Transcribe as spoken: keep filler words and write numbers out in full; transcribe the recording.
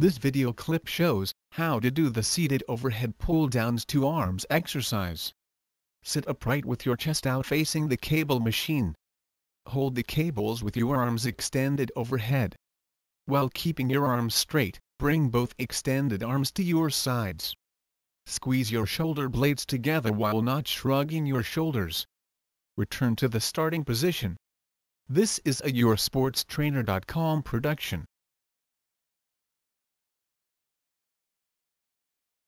This video clip shows how to do the seated overhead pull downs two arms exercise. Sit upright with your chest out facing the cable machine. Hold the cables with your arms extended overhead. While keeping your arms straight, bring both extended arms to your sides. Squeeze your shoulder blades together while not shrugging your shoulders. Return to the starting position. This is a Your Sports Trainer dot com production.